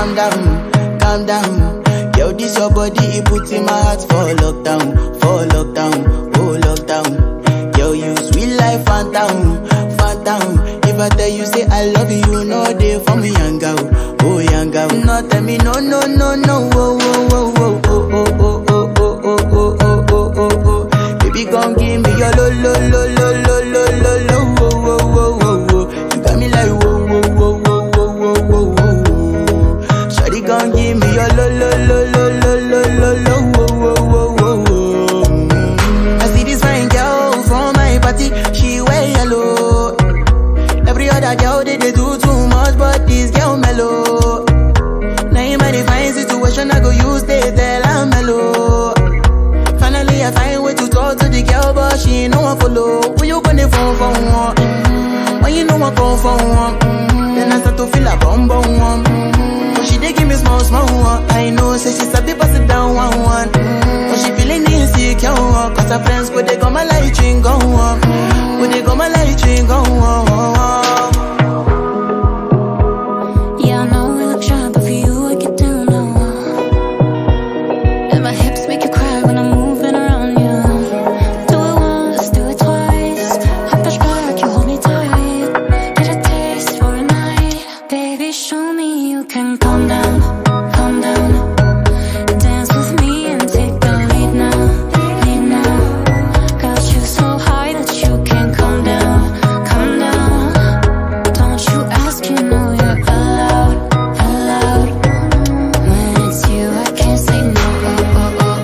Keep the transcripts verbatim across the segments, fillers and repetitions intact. calm down, calm down. Yo, this your body, it puts in my heart for lockdown, for lockdown, oh lockdown. Yo, you sweet life, phantom, phantom. If I tell you say I love you, no day for me, young girl, oh young girl. No tell me no, no, no, no, oh, oh, oh, oh, oh, oh, oh, oh, oh, oh, oh, oh, oh, oh, oh. Baby, come give me your lo, lo, lo, lo, lo, lo, lo, lo, oh, oh, oh, oh. You got me like whoa. Gon' give me your lo lo lo lo lo lo lo lo wo wo wo wo wo. I see this fine girl from my party, she wear yellow. Every other girl they they do too much, but this girl mellow. Now in my divine situation I go use they tell I'm mellow. Finally I find way to talk to the girl, but she ain't no one follow. When you gonna phone for one? Mm-hmm. When you know I come for one? Mm-hmm. Then I start to feel a bum bum one. Mm-hmm. She dey give me small, small one. I know, say she's a bit busted down one, one. Mm-hmm. But she feeling insecure, cause her friends go they go my light ring go on. Go they go my light ring go on. Yeah, I know I look sharp, but for you I get down low. And my hips make you cry when I'm moving around you. Yeah. Do it once, do it twice. Hop that back, you hold me tight. Get a taste for a night, baby. Show me you can go. Calm down, calm down. Dance with me and take the lead now, lead now. Got you so high that you can't calm down, calm down. Don't you ask, you know you're allowed, allowed. When it's you, I can't say no. Oh, oh,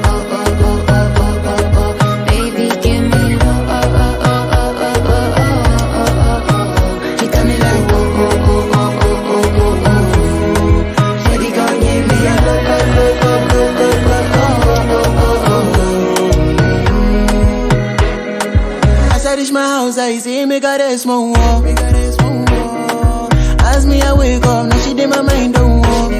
oh, oh, oh, oh, oh, oh, oh, oh. Baby, give me oh, oh, oh, oh, oh, oh, oh, oh, oh, oh. You got me like oh, oh, oh, oh, oh, oh, oh, oh. As I reach my house, I say, make her rest more. As me, I wake up, now she did my mind don't walk.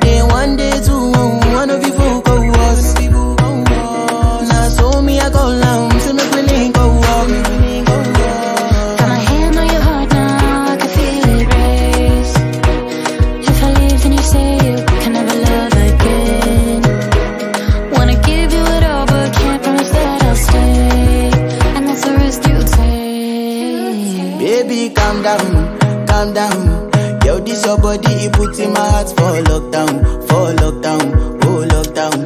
Day one, day two, one of you folk go us. Now so me, I call down, say make me link go walk. Baby, calm down, calm down. Yo, this your body, it puts in my heart for lockdown, for lockdown, oh lockdown.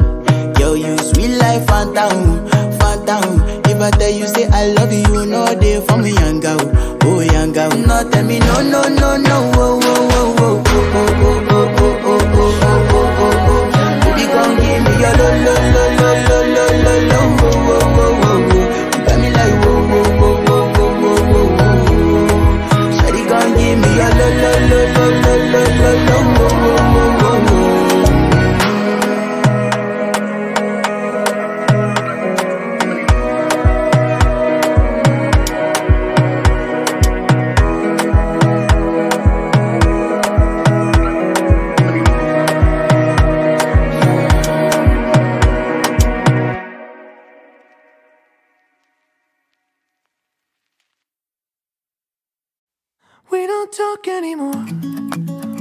Yo, you sweet life, phantom, phantom. If I tell you say I love you, no day for me, young girl, oh young girl. No tell me no, no, no, no, oh, oh, oh, oh, oh, oh, oh, oh, oh, oh, oh, oh. Baby, come give me your lo, lo, lo, lo, lo, lo, lo, lo, oh, oh, oh, oh. You got me like oh, oh, oh, oh. Give me your lo lo lo lo lo lo lo lo wo wo wo wo wo. We don't talk anymore.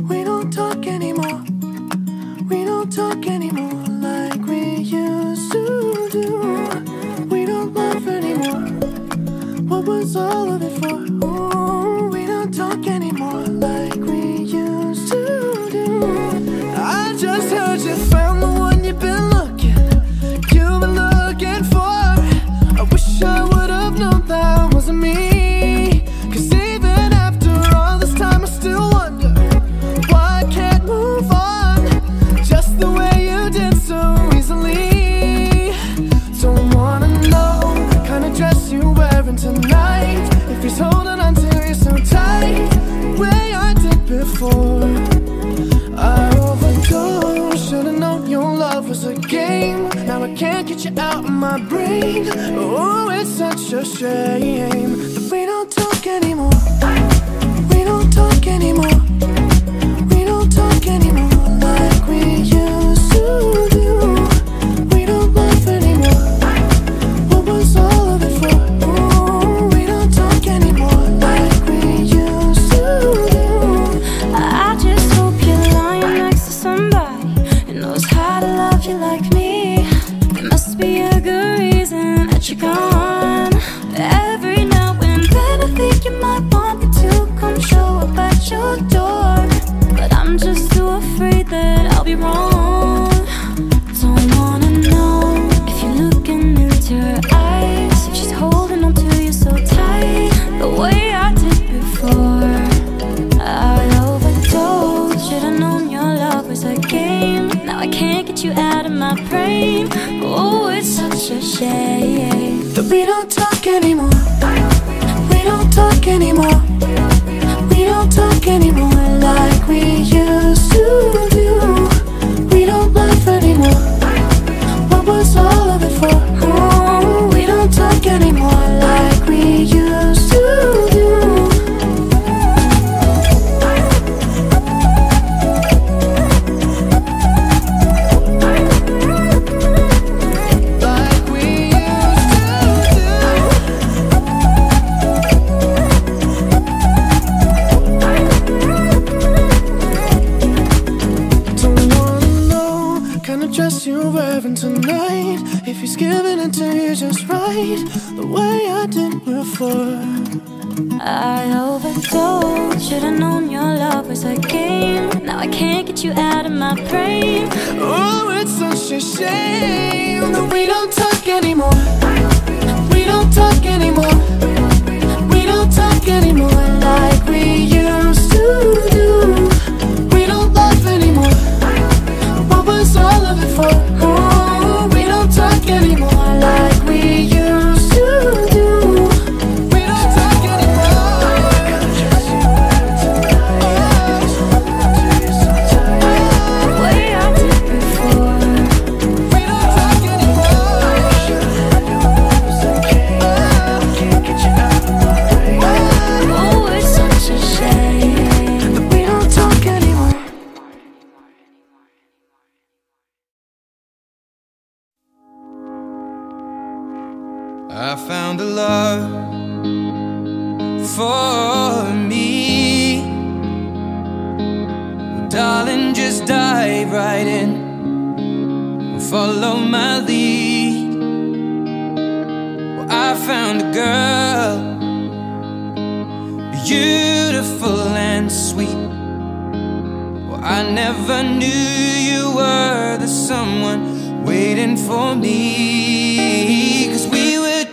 We don't talk anymore. We don't talk anymore like we used to do. We don't laugh anymore. What was all of it for? Ooh, we don't talk anymore like we used to do. I just heard you found the one you've been looking. You've been looking for. I wish I would have known that wasn't me. You out of my brain. Oh, it's such a shame that we don't talk anymore. We don't talk anymore. We don't talk anymore like we used to do. We don't laugh anymore. What was all of it for? Oh, we don't talk anymore like we used to do. I just hope you before. I overdosed, should've known your love was a game. Now I can't get you out of my brain. Oh, it's such a shame that we don't talk anymore. We don't talk anymore. We don't talk anymore like we used to do. We don't love anymore. What was all of it for? Oh, we don't talk anymore like we used to do. I found a love for me, well, darling, just dive right in, follow my lead. Well, I found a girl, beautiful and sweet. Well, I never knew you were the someone waiting for me, 'cause we